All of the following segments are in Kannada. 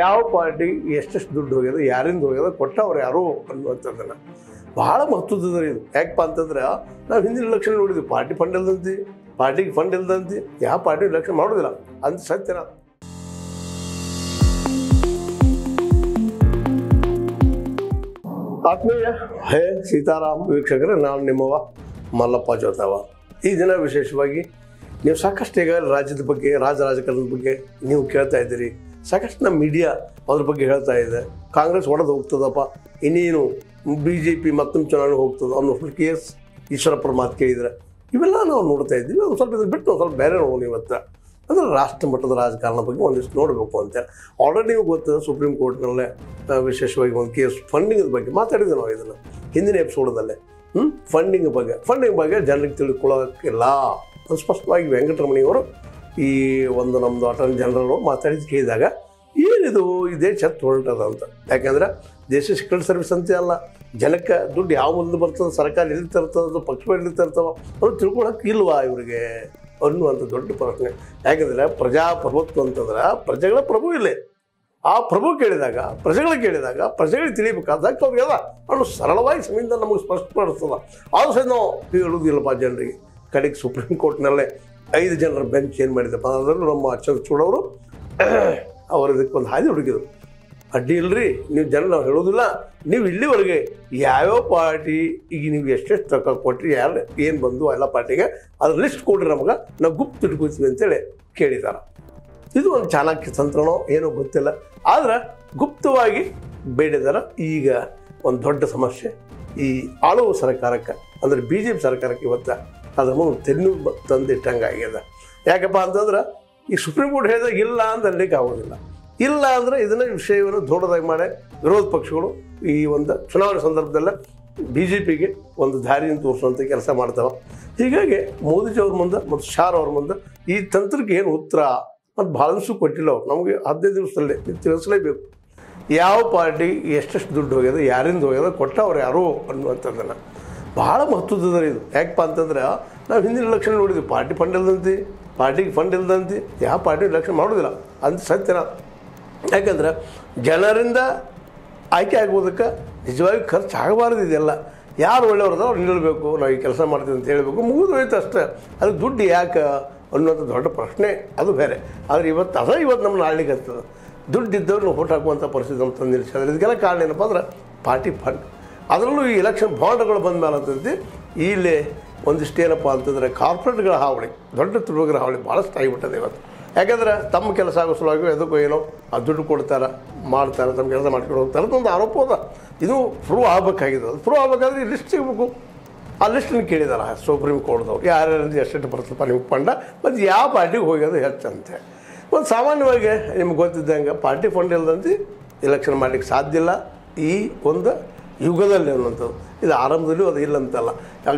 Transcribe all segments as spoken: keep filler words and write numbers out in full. ಯಾವ ಪಾರ್ಟಿ ಎಷ್ಟು ದುಡ್ಡು ಹೋಗ್ಯದ ಯಾರಿಂದ ಹೋಗ್ಯದ ಕೊಟ್ಟವ್ರು ಯಾರೋ ಅನ್ನುವಂಥದ್ದನ್ನು ಭಾಳ ಮಹತ್ವದ ಇದು. ಯಾಕಪ್ಪ ಅಂತಂದ್ರೆ ನಾವು ಹಿಂದಿನ ಎಲೆಕ್ಷನ್ ನೋಡಿದ್ವಿ, ಪಾರ್ಟಿ ಫಂಡ್ ಇಲ್ದಂತೆ ಪಾರ್ಟಿಗೆ ಫಂಡ್ ಇಲ್ದಂತೆ ಯಾವ ಪಾರ್ಟಿ ಎಲೆಕ್ಷನ್ ಮಾಡೋದಿಲ್ಲ ಅಂತ ಸತ್ಯನ. ಆತ್ಮೀಯ ಹೇ ಸೀತಾರಾಮ್ ವೀಕ್ಷಕರೇ, ನಾನು ನಿಮ್ಮವ ಮಲ್ಲಪ್ಪ ಜೋತಾವ. ಈ ದಿನ ವಿಶೇಷವಾಗಿ ನೀವು ಸಾಕಷ್ಟು ಈಗ ರಾಜ್ಯದ ಬಗ್ಗೆ ರಾಜ ರಾಜಕಾರಣದ ಬಗ್ಗೆ ನೀವು ಕೇಳ್ತಾ ಇದ್ದೀರಿ, ಸಾಕಷ್ಟು ನಮ್ಮ ಮೀಡಿಯಾ ಅದ್ರ ಬಗ್ಗೆ ಹೇಳ್ತಾ ಇದೆ. ಕಾಂಗ್ರೆಸ್ ಒಡೆದು ಹೋಗ್ತದಪ್ಪ, ಇನ್ನೇನು ಬಿ ಜೆ ಪಿ ಮತ್ತೊಂದು ಚುನಾವಣೆ ಹೋಗ್ತದೆ ಅನ್ನೋ ಫುಲ್ ಕೆ ಎಸ್ ಈಶ್ವರಪ್ಪರ ಮಾತು ಕೇಳಿದರೆ ಇವೆಲ್ಲ ನಾವು ನೋಡ್ತಾ ಇದ್ದೀವಿ. ಒಂದು ಸ್ವಲ್ಪ ಇದು ಬಿಟ್ಟು ಸ್ವಲ್ಪ ಬೇರೆ ನೋಡೋಣ ಇವತ್ತು. ಅಂದರೆ ರಾಷ್ಟ್ರ ಮಟ್ಟದ ರಾಜಕಾರಣ ಬಗ್ಗೆ ಒಂದಿಷ್ಟು ನೋಡಬೇಕು ಅಂತೇಳಿ ಆಲ್ರೆಡಿ ನೀವು ಗೊತ್ತದೆ. ಸುಪ್ರೀಂ ಕೋರ್ಟ್ನಲ್ಲೇ ವಿಶೇಷವಾಗಿ ಒಂದು ಕೇಸ್ ಫಂಡಿಂಗ್ ಬಗ್ಗೆ ಮಾತಾಡಿದ್ವಿ ನಾವು ಇದನ್ನು ಹಿಂದಿನ ಎಪಿಸೋಡದಲ್ಲೇ. ಹ್ಞೂ ಫಂಡಿಂಗ್ ಬಗ್ಗೆ ಫಂಡಿಂಗ್ ಬಗ್ಗೆ ಜನರಿಗೆ ತಿಳ್ಕೊಳ್ಳೋಕ್ಕಿಲ್ಲ. ಸ್ಪಷ್ಟವಾಗಿ ವೆಂಕಟರಮಣಿಯವರು ಈ ಒಂದು ನಮ್ಮದು ಅಟರ್ನಿ ಜನರಲ್ ಮಾತಾಡಿದ್ದು ಕೇಳಿದಾಗ ಏನಿದು ಈ ದೇಶ ಹೊರಟದ ಅಂತ. ಯಾಕೆಂದರೆ ದೇಶ ಸೀಕ್ರೆಟ್ ಸರ್ವಿಸ್ ಅಂತ ಅಲ್ಲ, ಜನಕ್ಕೆ ದುಡ್ಡು ಯಾವ ಮುಂದೆ ಬರ್ತದೆ, ಸರ್ಕಾರ ಎಲ್ಲಿ ತರ್ತದೋ, ಪಕ್ಷಗಳು ಎಲ್ಲಿ ತರ್ತವ ಅವ್ರು ತಿಳ್ಕೊಳಕ್ಕೆ ಇಲ್ವಾ ಇವರಿಗೆ ಅನ್ನುವಂಥ ದೊಡ್ಡ ಪ್ರಶ್ನೆ. ಯಾಕೆಂದರೆ ಪ್ರಜಾಪ್ರಭುತ್ವ ಅಂತಂದ್ರೆ ಪ್ರಜೆಗಳ ಪ್ರಭು ಇಲ್ಲೇ. ಆ ಪ್ರಭು ಕೇಳಿದಾಗ ಪ್ರಜೆಗಳು ಕೇಳಿದಾಗ ಪ್ರಜೆಗಳಿಗೆ ತಿಳಿಬೇಕಾದಾಗ ಅವ್ರಿಗೆಲ್ಲ ಅವನು ಸರಳವಾಗಿ ಸಂವಿಧಾನ ನಮಗೆ ಸ್ಪಷ್ಟಪಡಿಸ್ತದೆ. ಆದರೂ ಸಹ ನಾವು ಹೇಳುವುದಿಲ್ಲಪ್ಪ ಜನರಿಗೆ. ಕಡೆಗೆ ಸುಪ್ರೀಂ ಕೋರ್ಟ್ನಲ್ಲೇ ಐದು ಜನರ ಬೆಂಚ್ ಏನು ಮಾಡಿದಪ್ಪ ಅದರಲ್ಲೂ ನಮ್ಮ ಚಂದ್ರಚೂಡ್ ಅವರು ಅವರು ಇದಕ್ಕೆ ಒಂದು ಹಾದಿ ಹುಡುಗಿದರು. ಅಡ್ಡಿ ಇಲ್ಲರಿ, ನೀವು ಜನ ನಾವು ಹೇಳೋದಿಲ್ಲ, ನೀವು ಇಲ್ಲಿವರೆಗೆ ಯಾವ್ಯಾವ ಪಾರ್ಟಿ ಈಗ ನೀವು ಎಷ್ಟೆಷ್ಟು ರೊಕ್ಕ ಕೊಟ್ಟರೆ ಯಾರು ಏನು ಬಂದು ಎಲ್ಲ ಪಾರ್ಟಿಗೆ ಅದ್ರ ಲಿಸ್ಟ್ ಕೊಡ್ರಿ ನಮಗೆ, ನಾವು ಗುಪ್ತ ಇಟ್ಕೊಳ್ತೀವಿ ಅಂತೇಳಿ ಕೇಳಿದಾರ. ಇದು ಒಂದು ಚಾಣಕ್ಯ ತಂತ್ರನೋ ಏನೋ ಗೊತ್ತಿಲ್ಲ, ಆದರೆ ಗುಪ್ತವಾಗಿ ಬೇಡಿದಾರ. ಈಗ ಒಂದು ದೊಡ್ಡ ಸಮಸ್ಯೆ ಈ ಆಳುವ ಸರ್ಕಾರಕ್ಕೆ ಅಂದರೆ ಬಿ ಜೆ ಪಿ ಸರ್ಕಾರಕ್ಕೆ ಇವತ್ತು ಅದ್ರ ಮುಂದೆ ತೆನ್ನು ತಂದಿಟ್ಟಂಗಾಗ್ಯದ. ಯಾಕಪ್ಪ ಅಂತಂದ್ರೆ ಈ ಸುಪ್ರೀಂ ಕೋರ್ಟ್ ಹೇಳಿದಾಗ ಇಲ್ಲ ಅಂತ ಅಲ್ಲಿಗೆ ಆಗೋದಿಲ್ಲ. ಇಲ್ಲ ಅಂದರೆ ಇದನ್ನು ವಿಷಯವನ್ನು ದೊಡ್ಡದಾಗಿ ಮಾಡಿ ವಿರೋಧ ಪಕ್ಷಗಳು ಈ ಒಂದು ಚುನಾವಣೆ ಸಂದರ್ಭದಲ್ಲೇ ಬಿ ಜೆ ಪಿಗೆ ಒಂದು ದಾರಿಯನ್ನು ತೋರಿಸುವಂಥ ಕೆಲಸ ಮಾಡ್ತಾವೆ. ಹೀಗಾಗಿ ಮೋದಿಜಿಯವ್ರ ಮುಂದೆ ಮತ್ತು ಶಾರ್ ಅವ್ರ ಮುಂದೆ ಈ ತಂತ್ರಕ್ಕೆ ಏನು ಉತ್ತರ ಮತ್ತು ಭಾಳಷ್ಟು ಕೊಟ್ಟಿಲ್ಲ ಅವ್ರು. ನಮಗೆ ಹದಿನೈದು ದಿವಸದಲ್ಲಿ ತಿಳಿಸಲೇಬೇಕು ಯಾವ ಪಾರ್ಟಿ ಎಷ್ಟೆಷ್ಟು ದುಡ್ಡು ಹೋಗ್ಯದ ಯಾರಿಂದ ಹೋಗ್ಯದ ಕೊಟ್ಟವ್ರು ಯಾರೋ ಅನ್ನುವಂಥದ್ದನ್ನು ಭಾಳ ಮಹತ್ವದ ಇದು. ಯಾಕಪ್ಪ ಅಂತಂದ್ರೆ ನಾವು ಹಿಂದಿನ ಎಲೆಕ್ಷನ್ ನೋಡಿದ್ವಿ, ಪಾರ್ಟಿ ಫಂಡ್ ಇಲ್ದಂತೆ ಪಾರ್ಟಿಗೆ ಫಂಡ್ ಇಲ್ದಂತೆ ಯಾವ ಪಾರ್ಟಿ ಎಲೆಕ್ಷನ್ ಮಾಡೋದಿಲ್ಲ ಅಂತ ಸತ್ಯನ. ಯಾಕಂದ್ರೆ ಜನರಿಂದ ಆಯ್ಕೆ ಆಗೋದಕ್ಕೆ ನಿಜವಾಗಿ ಖರ್ಚು ಆಗಬಾರ್ದು. ಇದೆಲ್ಲ ಯಾರು ಒಳ್ಳೆಯವ್ರದ್ದು ಅವ್ರು ನಿಲ್ಲಬೇಕು, ನಾವು ಈ ಕೆಲಸ ಮಾಡ್ತೀವಿ ಅಂತ ಹೇಳಬೇಕು, ಮುಗಿದು ಹೋಯ್ತು ಅಷ್ಟೇ. ಅದು ದುಡ್ಡು ಯಾಕೆ ಅನ್ನೋದು ದೊಡ್ಡ ಪ್ರಶ್ನೆ, ಅದು ಬೇರೆ. ಆದರೆ ಇವತ್ತು ಅದ ಇವತ್ತು ನಮ್ಮನ್ನು ಆಳ್ಲಿಕ್ಕೆ ಆಗ್ತದೆ. ದುಡ್ಡಿದ್ದವ್ರು ನಾವು ಓಟ್ ಹಾಕುವಂಥ ಪರಿಸ್ಥಿತಿ ನಮ್ಮ ತಂದು ನಿಲ್ಲಿಸಿದ್ರೆ ಇದಕ್ಕೆಲ್ಲ ಕಾರಣ ಏನಪ್ಪ ಅಂದ್ರೆ ಪಾರ್ಟಿ ಫಂಡ್. ಅದರಲ್ಲೂ ಈ ಎಲೆಕ್ಷನ್ ಬಾಂಡ್ಗಳು ಬಂದ ಮೇಲೆ ಅಂತಂದು ಇಲ್ಲಿ ಒಂದಿಷ್ಟು ಏನಪ್ಪ ಅಂತಂದರೆ ಕಾರ್ಪೊರೇಟ್ಗಳ ಹಾವಳಿ, ದೊಡ್ಡ ತುಳುವರ ಹಾವಳಿ ಭಾಳಷ್ಟು ಆಗಿಬಿಟ್ಟದೆ ಇವತ್ತು. ಯಾಕೆಂದರೆ ತಮ್ಮ ಕೆಲಸ ಆಗೋ ಸಲುವಾಗಿ ಅದಕ್ಕೂ ಏನೋ ಆ ದುಡ್ಡು ಕೊಡ್ತಾರೆ ಮಾಡ್ತಾರೆ, ತಮ್ಮ ಕೆಲಸ ಮಾಡ್ಕೊಂಡು ಹೋಗ್ತಾರೆ ಅಂತ ಒಂದು ಆರೋಪ ಅದ. ಇದು ಪ್ರೂವ್ ಆಗಬೇಕಾಗಿದೆ. ಅದು ಪ್ರೂವ್ ಆಗಬೇಕಾದ್ರೆ ಈ ಲಿಸ್ಟ್ ಸಿಗಬೇಕು. ಆ ಲಿಸ್ಟನ್ನು ಕೇಳಿದಾರ ಸುಪ್ರೀಂ ಕೋರ್ಟ್ದವ್ರು, ಯಾರ್ಯಾರು ಎಷ್ಟೆಷ್ಟು ಬರ್ತಪ್ಪ ನೀವು ಫಂಡ ಮತ್ತು ಯಾವ ಪಾರ್ಟಿಗೆ ಹೋಗೋದು ಹೆಚ್ಚಂತೆ. ಒಂದು ಸಾಮಾನ್ಯವಾಗಿ ನಿಮ್ಗೆ ಗೊತ್ತಿದ್ದಂಗೆ ಪಾರ್ಟಿ ಫಂಡ್ ಇಲ್ಲದಂತೆ ಎಲೆಕ್ಷನ್ ಮಾಡಲಿಕ್ಕೆ ಸಾಧ್ಯ ಇಲ್ಲ ಈ ಒಂದು ಯುಗದಲ್ಲಿ ಅನ್ನುವಂಥದ್ದು. ಇದು ಆರಂಭದಲ್ಲೂ ಅದು ಇಲ್ಲಂತಲ್ಲ.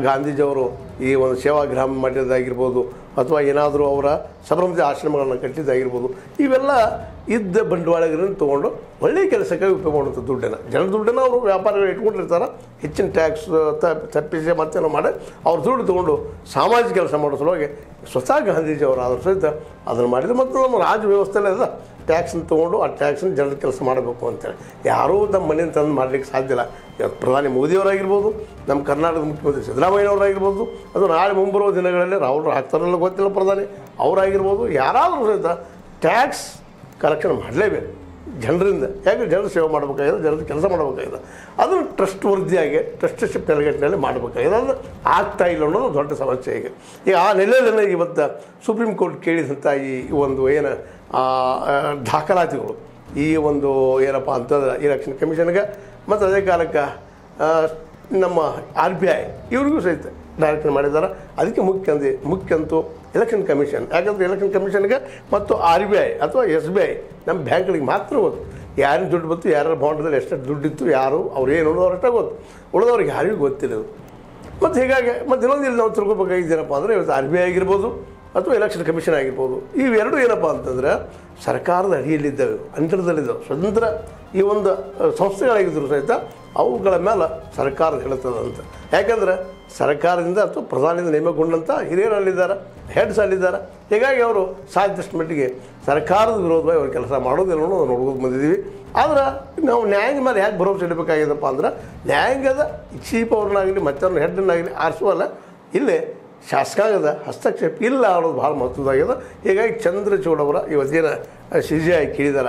ಗಾಂಧೀಜಿಯವರು ಈ ಒಂದು ಸೇವಾಗ್ರಾಮ ಮಾಡಿದ್ದಾಗಿರ್ಬೋದು ಅಥವಾ ಏನಾದರೂ ಅವರ ಸಬರಮತಿ ಆಶ್ರಮಗಳನ್ನು ಕಟ್ಟಿದ್ದಾಗಿರ್ಬೋದು, ಇವೆಲ್ಲ ಇದ್ದ ಬಂಡವಾಳಗಳನ್ನು ತೊಗೊಂಡು ಒಳ್ಳೆಯ ಕೆಲಸಕ್ಕಾಗಿ ಉಪಯೋಗ ಮಾಡುವಂಥ ದುಡ್ಡನ್ನು, ಜನರ ದುಡ್ಡನ್ನು ಅವರು ವ್ಯಾಪಾರಗಳು ಇಟ್ಕೊಂಡಿರ್ತಾರೆ. ಹೆಚ್ಚಿನ ಟ್ಯಾಕ್ಸ್ ತಪ್ಪಿಸಿ ಮತ್ತೇನೋ ಮಾಡಿ ಅವ್ರ ದುಡ್ಡು ತೊಗೊಂಡು ಸಾಮಾಜಿಕ ಕೆಲಸ ಮಾಡೋ ಸಲುವಾಗಿ ಸ್ವತಃ ಗಾಂಧೀಜಿ ಅವರು ಆದರೂ ಸಹಿತ ಅದನ್ನು ಮಾಡಿದ್ರು. ಮತ್ತು ನಮ್ಮ ರಾಜ್ಯ ವ್ಯವಸ್ಥೆಯಲ್ಲೇ ಅದ ಟ್ಯಾಕ್ಸನ್ನು ತೊಗೊಂಡು ಆ ಟ್ಯಾಕ್ಸನ್ನ ಜನರ ಕೆಲಸ ಮಾಡಬೇಕು ಅಂತೇಳಿ ಯಾರೂ ನಮ್ಮ ಮನೆಯನ್ನು ತಂದು ಮಾಡಲಿಕ್ಕೆ ಸಾಧ್ಯ ಇಲ್ಲ. ಇವತ್ತು ಪ್ರಧಾನಿ ಮೋದಿಯವರಾಗಿರ್ಬೋದು, ನಮ್ಮ ಕರ್ನಾಟಕದ ಮುಖ್ಯಮಂತ್ರಿ ಸಿದ್ದರಾಮಯ್ಯನವರಾಗಿರ್ಬೋದು, ಅದು ನಾಳೆ ಮುಂಬರುವ ದಿನಗಳಲ್ಲಿ ರಾಹುಲ್ ಹಾಕ್ತಾರಲ್ಲ ಗೊತ್ತಿಲ್ಲ ಪ್ರಧಾನಿ ಅವರಾಗಿರ್ಬೋದು, ಯಾರಾದರೂ ಸಹಿತ ಟ್ಯಾಕ್ಸ್ ಕಲೆಕ್ಷನ್ ಮಾಡಲೇಬೇಕು ಜನರಿಂದ. ಯಾಕೆ ಜನರು ಸೇವೆ ಮಾಡಬೇಕಾಗಿದೆ, ಜನರ ಕೆಲಸ ಮಾಡಬೇಕಾಗಿದೆ, ಅದನ್ನು ಟ್ರಸ್ಟ್ ವೃದ್ಧಿಯಾಗಿ ಟ್ರಸ್ಟ್ಶಿಪ್ ನೆಲೆಗಟ್ಟಿನಲ್ಲಿ ಮಾಡಬೇಕಾಗಿದೆ. ಅದು ಆಗ್ತಾ ಇಲ್ಲ ಅನ್ನೋದು ದೊಡ್ಡ ಸಮಸ್ಯೆ. ಈಗ ಈಗ ಆ ನೆಲೆಯಲ್ಲಿ ಇವತ್ತು ಸುಪ್ರೀಂ ಕೋರ್ಟ್ ಕೇಳಿದಂಥ ಈ ಒಂದು ಏನು ದಾಖಲಾತಿಗಳು ಈ ಒಂದು ಏನಪ್ಪ ಅಂತಂದ್ರೆ ಎಲೆಕ್ಷನ್ ಕಮಿಷನ್ಗೆ ಮತ್ತು ಅದೇ ಕಾಲಕ್ಕೆ ನಮ್ಮ ಆರ್ ಬಿ ಐ ಇವ್ರಿಗೂ ಸಹಿತ ಡೈರೆಕ್ಷನ್ ಮಾಡಿದ್ದಾರೆ. ಅದಕ್ಕೆ ಮುಖ್ಯ ಅಂದ್ರೆ ಮುಖ್ಯಂತೂ ಎಲೆಕ್ಷನ್ ಕಮಿಷನ್. ಯಾಕಂದರೆ ಎಲೆಕ್ಷನ್ ಕಮಿಷನ್ಗೆ ಮತ್ತು ಆರ್ ಬಿ ಐ ಅಥವಾ ಎಸ್ ಬಿ ಐ ನಮ್ಮ ಬ್ಯಾಂಕ್ಗಳಿಗೆ ಮಾತ್ರ ಗೊತ್ತು ಯಾರಿಗೂ ದುಡ್ಡು ಬಂತು, ಯಾರ್ಯಾರ ಬಾಂಡ್ದಲ್ಲಿ ಎಷ್ಟೆಷ್ಟು ದುಡ್ಡಿತ್ತು, ಯಾರು ಅವ್ರು ಏನು ಉಳಿದವ್ರು ಅಷ್ಟೇ ಗೊತ್ತು, ಉಳಿದವ್ರಿಗೆ ಯಾರಿಗೂ ಗೊತ್ತಿರೋದು. ಮತ್ತು ಹೀಗಾಗಿ ಮತ್ತು ಇನ್ನೊಂದು ಇಲ್ಲಿ ನಾವು ತಿಳ್ಕೊಬೇಕಾಗಿದ್ದೇನಪ್ಪ ಅಂದರೆ ಇವತ್ತು ಆರ್ ಬಿ ಐ ಆಗಿರ್ಬೋದು, ಅಥವಾ ಎಲೆಕ್ಷನ್ ಕಮಿಷನ್ ಆಗಿರ್ಬೋದು, ಇವೆರಡೂ ಏನಪ್ಪ ಅಂತಂದರೆ ಸರ್ಕಾರದ ಅಡಿಯಲ್ಲಿದ್ದವು, ಅಂತರದಲ್ಲಿದ್ದವು, ಸ್ವತಂತ್ರ ಈ ಒಂದು ಸಂಸ್ಥೆಗಳಾಗಿದ್ದರೂ ಸಹಿತ ಅವುಗಳ ಮೇಲೆ ಸರ್ಕಾರ ಹೇಳ್ತದೆ ಅಂತ. ಯಾಕಂದರೆ ಸರ್ಕಾರದಿಂದ ಅಥವಾ ಪ್ರಧಾನಿಯಿಂದ ನೇಮಕೊಂಡಂಥ ಹಿರಿಯರು ಅಲ್ಲಿದ್ದಾರೆ, ಹೆಡ್ಸ್ ಅಲ್ಲಿದ್ದಾರೆ. ಹೀಗಾಗಿ ಅವರು ಸಾಧ್ಯಷ್ಟು ಮಟ್ಟಿಗೆ ಸರ್ಕಾರದ ವಿರೋಧವಾಗಿ ಅವ್ರ ಕೆಲಸ ಮಾಡೋದಿಲ್ಲ ಅನ್ನೋದು ನೋಡ್ಬೋದು ಬಂದಿದ್ದೀವಿ. ಆದರೆ ನಾವು ನ್ಯಾಯಾಂಗ ಮೇಲೆ ಹೇಗೆ ಭರವಸೆ ಇಡಬೇಕಾಗಿದ್ದಪ್ಪ ಅಂದ್ರೆ, ನ್ಯಾಯಾಂಗದ ಚೀಫ್ ಅವ್ರನ್ನಾಗಲಿ ಮತ್ತವ್ರನ್ನ ಹೆಡ್ಡನ್ನಾಗಲಿ ಆರಿಸುವಲ್ಲ, ಇಲ್ಲೇ ಶಾಸಕಾಂಗದ ಹಸ್ತಕ್ಷೇಪ ಇಲ್ಲ ಅನ್ನೋದು ಭಾಳ ಮಹತ್ವದಾಗಿದೆ. ಹೀಗಾಗಿ ಚಂದ್ರಚೂಡ್ ಅವರ ಇವತ್ತೇನು ಸಿ ಜಿ ಐ ಕೇಳಿದಾರ,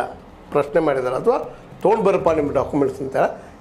ಪ್ರಶ್ನೆ ಮಾಡಿದ್ದಾರೆ ಅಥವಾ ತೊಗೊಂಡು ಬರಪ್ಪ ನಿಮ್ಮ ಡಾಕ್ಯುಮೆಂಟ್ಸ್ ಅಂತಾರೆ.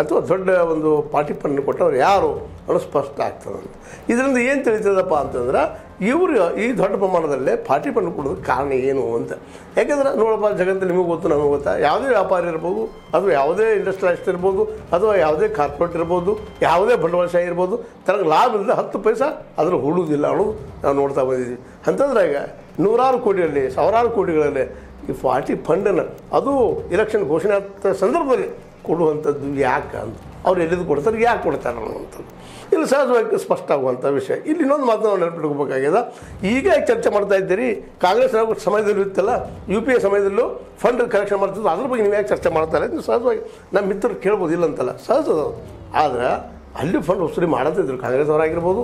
ಅಥವಾ ದೊಡ್ಡ ಒಂದು ಪಾರ್ಟಿ ಫಂಡ್ ಕೊಟ್ಟವ್ರು ಯಾರು ಅನ್ನೋ ಸ್ಪಷ್ಟ ಆಗ್ತದೆ ಅಂತ. ಇದರಿಂದ ಏನು ತಿಳಿತದಪ್ಪ ಅಂತಂದ್ರೆ, ಇವರು ಈ ದೊಡ್ಡ ಪ್ರಮಾಣದಲ್ಲೇ ಪಾರ್ಟಿ ಫಂಡ್ ಕೊಡೋದಕ್ಕೆ ಕಾರಣ ಏನು ಅಂತ. ಯಾಕೆಂದ್ರೆ ನೋಡಪ್ಪ, ಜಗತ್ತಲ್ಲಿ ನಿಮಗೆ ಗೊತ್ತು, ನಮಗೆ ಗೊತ್ತಾ, ಯಾವುದೇ ವ್ಯಾಪಾರಿ ಇರ್ಬೋದು ಅಥವಾ ಯಾವುದೇ ಇಂಡಸ್ಟ್ರಿಯಲಿಸ್ಟ್ ಇರ್ಬೋದು ಅಥವಾ ಯಾವುದೇ ಕಾರ್ಪೊರೇಟ್ ಇರ್ಬೋದು, ಯಾವುದೇ ಬಂಡವಾಳಶಾಹಿ ಇರ್ಬೋದು, ತನಗೆ ಲಾಭ ಇಲ್ಲದೆ ಹತ್ತು ಪೈಸಾ ಅದನ್ನು ಹೂಡುವುದಿಲ್ಲ ಅನ್ನೋದು ನಾವು ನೋಡ್ತಾ ಬಂದಿದ್ದೀವಿ. ಅಂತಂದ್ರೆ ಈಗ ನೂರಾರು ಕೋಟಿಗಳಲ್ಲಿ, ಸಾವಿರಾರು ಕೋಟಿಗಳಲ್ಲಿ ಈ ಪಾರ್ಟಿ ಫಂಡನ್ನು ಅದು ಎಲೆಕ್ಷನ್ ಘೋಷಣೆ ಆದ ಸಂದರ್ಭದಲ್ಲಿ ಕೊಡುವಂಥದ್ದು ಯಾಕೆ ಅಂತ, ಅವ್ರು ಎಲ್ಲಿದ್ದು ಕೊಡ್ತಾರೆ, ಯಾಕೆ ಕೊಡ್ತಾರೆ ಅನ್ನೋವಂಥದ್ದು ಇಲ್ಲಿ ಸಹಜವಾಗಿ ಸ್ಪಷ್ಟ ಆಗುವಂಥ ವಿಷಯ. ಇಲ್ಲಿ ಇನ್ನೊಂದು ಮಾತು ನಾವು ನೆನಪಿಟ್ಕೋಬೇಕಾಗಿದೆ. ಈಗ ಚರ್ಚೆ ಮಾಡ್ತಾ ಇದ್ದೀರಿ, ಕಾಂಗ್ರೆಸ್ ಸಮಯದಲ್ಲೂ ಇತ್ತಲ್ಲ, ಯು ಪಿ ಎ ಸಮಯದಲ್ಲೂ ಫಂಡ್ ಕಲೆಕ್ಷನ್ ಮಾಡ್ತಿದ್ರು, ಅದ್ರ ಬಗ್ಗೆ ನೀವು ಯಾಕೆ ಚರ್ಚೆ ಮಾಡ್ತಾರೆ ಅಂತ ಸಹಜವಾಗಿ ನಮ್ಮ ಮಿತ್ರರು ಕೇಳ್ಬೋದು, ಇಲ್ಲ ಅಂತಲ್ಲ, ಸಹಜ. ಆದರೆ ಅಲ್ಲಿ ಫಂಡ್ ವಸೂಲಿ ಮಾಡುತ್ತಿದ್ದರು, ಕಾಂಗ್ರೆಸ್ ಅವರಾಗಿರ್ಬೋದು,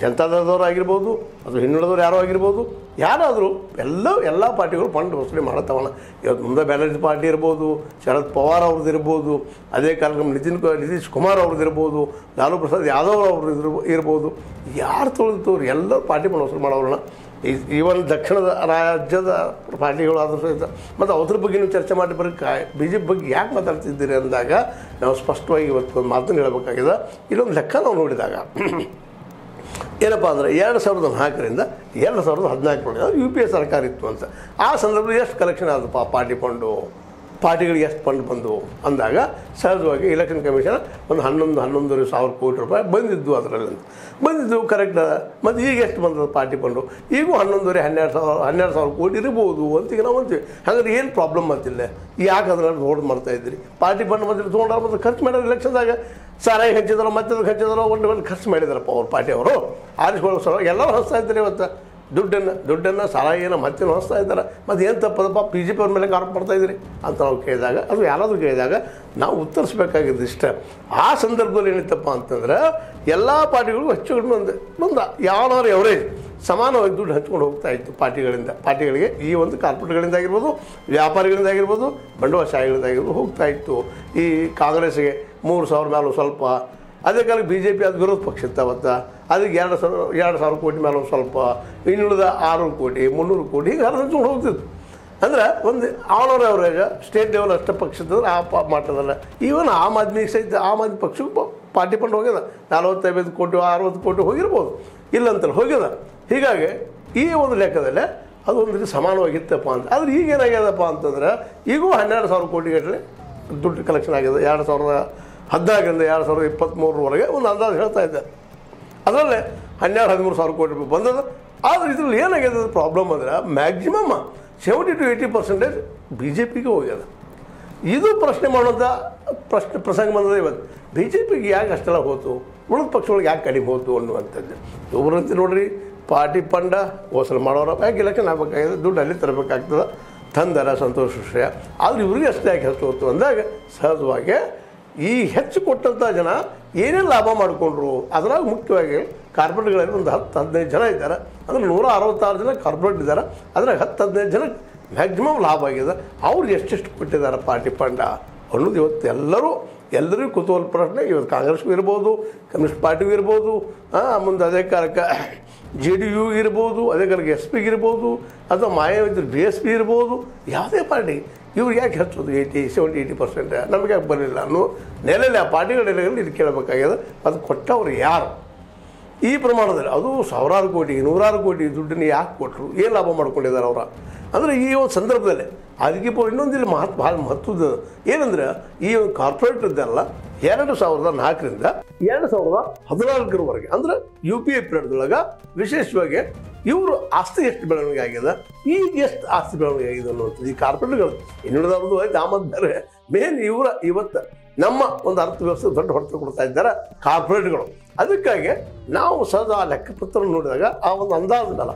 ಜನತಾದಳದವ್ರು ಆಗಿರ್ಬೋದು, ಅಥವಾ ಹಿನ್ನುಳಿದವ್ರು ಯಾರೋ ಆಗಿರ್ಬೋದು, ಯಾರಾದರೂ ಎಲ್ಲ ಎಲ್ಲ ಪಾರ್ಟಿಗಳು ಫಂಡ್ ವಸೂಲಿ ಮಾಡತ್ತವಣ. ಇವತ್ತು ಮಮತಾ ಬ್ಯಾನರ್ಜಿ ಪಾರ್ಟಿ ಇರ್ಬೋದು, ಶರದ್ ಪವಾರ್ ಅವ್ರದ್ದು ಇರ್ಬೋದು, ಅದೇ ಕಾರ್ಯಕ್ರಮ ನಿತಿನ್ ನಿತೀಶ್ ಕುಮಾರ್ ಅವ್ರದ್ದು ಇರ್ಬೋದು, ಲಾಲೂ ಪ್ರಸಾದ್ ಯಾದವ್ ಅವ್ರದ್ದು ಇರ್ಬೋದು, ಯಾರು ತೊಳೆದವ್ರು ಎಲ್ಲರೂ ಪಾರ್ಟಿ ಫಂಡ್ ವಸೂಲಿ ಮಾಡೋರಣ. ಈ ಈವನ್ ದಕ್ಷಿಣದ ರಾಜ್ಯದ ಪಾರ್ಟಿಗಳು ಆದರೂ ಸಹಿತ ಮತ್ತು ಅದ್ರ ಬಗ್ಗೆ ನೀವು ಚರ್ಚೆ ಮಾಡಿ ಬರೀ ಕಾ ಬಿ ಜೆ ಪಿ ಬಗ್ಗೆ ಯಾಕೆ ಮಾತಾಡ್ತಿದ್ದೀರಿ ಅಂದಾಗ ನಾವು ಸ್ಪಷ್ಟವಾಗಿ ಇವತ್ತು ಒಂದು ಮಾತನ್ನು ಹೇಳಬೇಕಾಗಿದೆ. ಇಲ್ಲೊಂದು ಲೆಕ್ಕ ನಾವು ನೋಡಿದಾಗ ಏನಪ್ಪ ಅಂದರೆ, ಎರಡು ಸಾವಿರದ ನಾಲ್ಕರಿಂದ ಎರಡು ಸಾವಿರದ ಹದಿನಾಲ್ಕು ನೋಡಿ, ಅದು ಯು ಪಿ ಎ ಸರ್ಕಾರ ಇತ್ತು ಅಂತ. ಆ ಸಂದರ್ಭದಲ್ಲಿ ಎಷ್ಟು ಕಲೆಕ್ಷನ್ ಆದಪ್ಪ, ಪಾರ್ಟಿ ಫಂಡು ಪಾರ್ಟಿಗಳಿಗೆ ಎಷ್ಟು ಫಂಡ್ ಬಂದು ಅಂದಾಗ ಸಹಜವಾಗಿ ಎಲೆಕ್ಷನ್ ಕಮಿಷನ್ ಒಂದು ಹನ್ನೊಂದು ಹನ್ನೊಂದುವರೆ ಸಾವಿರ ಕೋಟಿ ರೂಪಾಯಿ ಬಂದಿದ್ದು ಅದರಲ್ಲಿ ಬಂದಿದ್ದು ಕರೆಕ್ಟ್. ಮತ್ತು ಈಗ ಎಷ್ಟು ಬಂದದ್ದು ಪಾರ್ಟಿ ಫಂಡು, ಈಗೂ ಹನ್ನೊಂದುವರೆ ಹನ್ನೆರಡು ಸಾವಿರ ಹನ್ನೆರಡು ಸಾವಿರ ಕೋಟಿ ಇರ್ಬೋದು ಅಂತ ಈಗ ನಾವು ಅಂತೀವಿ. ಹಾಗಾದ್ರೆ ಏನು ಪ್ರಾಬ್ಲಮ್ ಮತ್ತಿಲ್ಲ, ಯಾಕೆ ಅದರಲ್ಲಿ ಹೋಲ್ಡ್ ಮಾಡ್ತಾ ಇದ್ದೀರಿ? ಪಾರ್ಟಿ ಫಂಡ್ ಬಂದಿದ್ದು ತೊಗೊಂಡ್ರೆ ಮತ್ತು ಖರ್ಚು ಮಾಡೋದು ಎಲೆಕ್ಷನ್ದಾಗ ಸಾರಾಯಿ ಹಂಚಿದಾರೋ ಮತ್ತೊಂದು ಹಂಚಿದಾರೋ ಒಂದು ಒಂದು ಖರ್ಚು ಮಾಡಿದಾರಪ್ಪ ಅವ್ರು ಪಾರ್ಟಿಯವರು, ಆರಿಸ್ಕೊಳ್ಳೋ ಸಲ ಎಲ್ಲರೂ ಹಸ್ತಾ ಇದ್ದಾರೆ. ಇವತ್ತು ದುಡ್ಡನ್ನು ದುಡ್ಡನ್ನು ಸಾರಾಯಿಯನ್ನು ಮತ್ತೇನು ಹೊಸ್ತಾ ಇದ್ದಾರೆ, ಮತ್ತು ಏನು ತಪ್ಪದಪ್ಪ ಬಿ ಜೆ ಪಿ ಅವ್ರ ಮೇಲೆ ಆರೋಪ ಮಾಡ್ತಾಯಿದ್ದೀರಿ ಅಂತ ನಾವು ಕೇಳಿದಾಗ, ಅದು ಯಾರಾದರೂ ಕೇಳಿದಾಗ ನಾವು ಉತ್ತರಿಸಬೇಕಾಗಿದ್ದು ಇಷ್ಟ. ಆ ಸಂದರ್ಭದಲ್ಲಿ ಏನಿತ್ತಪ್ಪ ಅಂತಂದರೆ, ಎಲ್ಲ ಪಾರ್ಟಿಗಳು ಹೆಚ್ಚು ಕಡಿಮೆ ಒಂದು ಒಂದು ಯಾವ್ದಾದ್ರು ಎವರೇಜ್ ಸಮಾನವಾಗಿ ದುಡ್ಡು ಹಚ್ಕೊಂಡು ಹೋಗ್ತಾ ಇತ್ತು ಪಾರ್ಟಿಗಳಿಂದ ಪಾರ್ಟಿಗಳಿಗೆ. ಈ ಒಂದು ಕಾರ್ಪೊರೇಟ್ಗಳಿಂದ ಆಗಿರ್ಬೋದು, ವ್ಯಾಪಾರಿಗಳಿಂದ ಆಗಿರ್ಬೋದು, ಬಂಡವಾಳಶಾಹಿಗಳಿಂದಾಗಿರ್ಬೋದು ಹೋಗ್ತಾ ಇತ್ತು. ಈ ಕಾಂಗ್ರೆಸ್ಗೆ ಮೂರು ಸಾವಿರ ಮೇಲೂ ಸ್ವಲ್ಪ, ಅದೇ ಕಾಲಕ್ಕೆ ಬಿ ಜೆ ಪಿ ಅದು ವಿರೋಧ ಪಕ್ಷ ಇತ್ತು ಅವತ್ತು, ಅದಕ್ಕೆ ಎರಡು ಸಾವಿರ ಎರಡು ಸಾವಿರ ಕೋಟಿ ಮೇಲೆ ಸ್ವಲ್ಪ, ಇನ್ನುಳಿದ ಆರುನೂರು ಕೋಟಿ ಮುನ್ನೂರು ಕೋಟಿ ಹೀಗೆ ಹರಿದು ಹಂಚ್ಕೊಂಡು ಹೋಗ್ತಿತ್ತು. ಅಂದರೆ ಒಂದು all over average state level ಅಷ್ಟು ಪಕ್ಷ ಇದ್ದರೆ ಆ ಪಾ ಮಾಡ್ತದಲ್ಲ. ಈವನ್ ಆಮ್ ಆದ್ಮಿ ಸಹಿತ ಆಮ್ ಆದ್ಮಿ ಪಕ್ಷಕ್ಕೂ ಪಾರ್ಟಿ ಫಂಡ್ ಹೋಗ್ಯದ, ನಲ್ವತ್ತೈದು ಕೋಟಿ ಅರವತ್ತು ಕೋಟಿ ಹೋಗಿರ್ಬೋದು, ಇಲ್ಲಂತಲ್ಲ ಹೋಗ್ಯದ. ಹೀಗಾಗಿ ಈ ಒಂದು ಲೆಕ್ಕದಲ್ಲೇ ಅದು ಒಂದು ರೀತಿ ಸಮಾನವಾಗಿತ್ತಪ್ಪ ಅಂತ. ಆದರೆ ಈಗೇನಾಗ್ಯದಪ್ಪ ಅಂತಂದರೆ, ಈಗೂ ಹನ್ನೆರಡು ಸಾವಿರ ಕೋಟಿಗಟ್ಟಲೆ ದುಡ್ಡು ಕಲೆಕ್ಷನ್ ಆಗಿದೆ ಎರಡು ಸಾವಿರದ ಹದಿನಾಲ್ಕರಿಂದ ಎರಡು ಸಾವಿರದ ಇಪ್ಪತ್ತ್ಮೂರರವರೆಗೆ ಒಂದು ಅಂದಾಜು ಹೇಳ್ತಾ ಇದ್ದೆ. ಅದರಲ್ಲೇ ಹನ್ನೆರಡು ಹದಿಮೂರು ಸಾವಿರ ಕೋಟಿ ರೂಪಾಯಿ ಬಂದದ್ದು. ಆದರೆ ಇದರಲ್ಲಿ ಏನಾಗಿದೆ ಪ್ರಾಬ್ಲಮ್ ಅಂದರೆ, maximum seventy two eighty percentage B J ಪಿಗೆ ಹೋಗ್ಯದ. ಇದು ಪ್ರಶ್ನೆ ಮಾಡೋದ ಪ್ರಶ್ನೆ ಪ್ರಸಂಗ ಬಂದದ ಇವತ್ತು, ಬಿ ಜೆ ಪಿಗೆ ಯಾಕೆ ಅಷ್ಟೆಲ್ಲ ಹೋಯ್ತು, ಉಳಿದ ಪಕ್ಷಗಳಿಗೆ ಯಾಕೆ ಕಡಿಮೆ ಹೋಯ್ತು ಅನ್ನುವಂಥದ್ದು. ಇವರಂತೆ ನೋಡಿರಿ, ಪಾರ್ಟಿ ಫಂಡ ವಸೂಲು ಮಾಡೋರ ಯಾಕೆ ಎಲೆಕ್ಷನ್ ಆಗಬೇಕಾಗಿದೆ, ದುಡ್ಡು ಅಲ್ಲಿ ತರಬೇಕಾಗ್ತದೆ, ತಂದರ ಸಂತೋಷ ವಿಷಯ. ಆದರೆ ಇವ್ರಿಗೆ ಅಷ್ಟೇ ಯಾಕೆ ಹೆಚ್ಚು ಹೋಯ್ತು ಅಂದಾಗ ಸಹಜವಾಗಿ ಈ ಹೆಚ್ಚು ಕೊಟ್ಟಂಥ ಜನ ಏನೇನು ಲಾಭ ಮಾಡಿಕೊಂಡ್ರು, ಅದರಾಗ ಮುಖ್ಯವಾಗಿ ಕಾರ್ಪೊರೇಟ್ಗಳಲ್ಲಿ ಒಂದು ಹತ್ತು ಹದಿನೈದು ಜನ ಇದ್ದಾರೆ. ಅಂದರೆ ನೂರ ಅರವತ್ತಾರು ಜನ ಕಾರ್ಪೊರೇಟ್ ಇದ್ದಾರೆ, ಅದ್ರಾಗ ಹತ್ತು ಹದಿನೈದು ಜನ ಮ್ಯಾಕ್ಸಿಮಮ್ ಲಾಭ ಆಗಿದೆ. ಅವ್ರು ಎಷ್ಟೆಷ್ಟು ಕೊಟ್ಟಿದ್ದಾರೆ ಪಾರ್ಟಿ ಫಂಡ ಅನ್ನೋದು ಇವತ್ತು ಎಲ್ಲರೂ ಎಲ್ಲರಿಗೂ ಕುತೂಹಲ ಪ್ರಶ್ನೆ. ಇವತ್ತು ಕಾಂಗ್ರೆಸ್ಗೂ ಇರ್ಬೋದು, ಕಮ್ಯುನಿಸ್ಟ್ ಪಾರ್ಟಿಗೂ ಇರ್ಬೋದು, ಮುಂದೆ ಅದೇ ಕಾಲಕ್ಕೆ ಜೆ ಡಿ ಯು ಇರ್ಬೋದು, ಅದೇ ಕಾಲಕ್ಕೆ ಎಸ್ ಪಿಗೆ ಇರ್ಬೋದು, ಅಥವಾ ಮಾಯಾವತಿ ಬಿ ಎಸ್ ಪಿ ಇರ್ಬೋದು, ಯಾವುದೇ ಪಾರ್ಟಿ ಇವ್ರು ಯಾಕೆ ಹಚ್ಚೋದು ಏಯ್ಟಿ ಸೆವೆಂಟಿ ಏಯ್ಟಿ ಪರ್ಸೆಂಟ್ ನಮಗೆ ಯಾಕೆ ಬರಲಿಲ್ಲ ಅನ್ನೋ ನೆಲೆಯಲ್ಲಿ ಆ ಪಾರ್ಟಿಗಳ ನೆಲೆಯಲ್ಲಿ ಇದು ಕೇಳಬೇಕಾಗಿದೆ. ಅದು ಕೊಟ್ಟವ್ರು ಯಾರು, ಈ ಪ್ರಮಾಣದಲ್ಲಿ ಅದು ಸಾವಿರಾರು ಕೋಟಿ ನೂರಾರು ಕೋಟಿ ದುಡ್ಡನ್ನು ಯಾಕೆ ಕೊಟ್ಟರು, ಏನು ಲಾಭ ಮಾಡ್ಕೊಂಡಿದ್ದಾರೆ ಅವರ. ಅಂದರೆ ಈ ಒಂದು ಸಂದರ್ಭದಲ್ಲಿ ಅದಕ್ಕೆ ಪೋ ಇನ್ನೊಂದಿಲ್ಲ ಮಹತ್ವ ಬಹಳ ಮಹತ್ವದ ಏನಂದ್ರೆ ಈ ಕಾರ್ಪೊರೇಟ್ ಇದಲ್ಲ ಎರಡು ಸಾವಿರದ ನಾಲ್ಕು ರಿಂದ ಎರಡು ಸಾವಿರದ ಹದಿನಾಲ್ಕು ರವರೆಗೆ ಅಂದ್ರೆ ಯುಪಿಎ ಪೀರಿಯಡ್ ಒಳಗ ವಿಶೇಷವಾಗಿ ಇವರು ಆಸ್ತಿ ಎಷ್ಟು ಬೆಳವಣಿಗೆ ಆಗಿದೆ ಈಗ ಎಷ್ಟು ಆಸ್ತಿ ಬೆಳವಣಿಗೆ ಆಗಿದೆ ಅನ್ನೋದು ಈ ಕಾರ್ಪೊರೇಟ್ಗಳು ಇನ್ನುಳಿದವ್ರದ್ದು ದಾಮದಾರೆ ಮೇನ್ ಇವರ ಇವತ್ತು ನಮ್ಮ ಒಂದು ಅರ್ಥವ್ಯವಸ್ಥೆ ದೊಡ್ಡ ಹೊಡೆತ ಕೊಡ್ತಾ ಇದ್ದಾರೆ ಕಾರ್ಪೊರೇಟ್ಗಳು. ಅದಕ್ಕಾಗಿ ನಾವು ಸದಾ ಲೆಕ್ಕಪತ್ರ ನೋಡಿದಾಗ ಆ ಒಂದು ಅಂದಾಜು ಅಲ್ಲ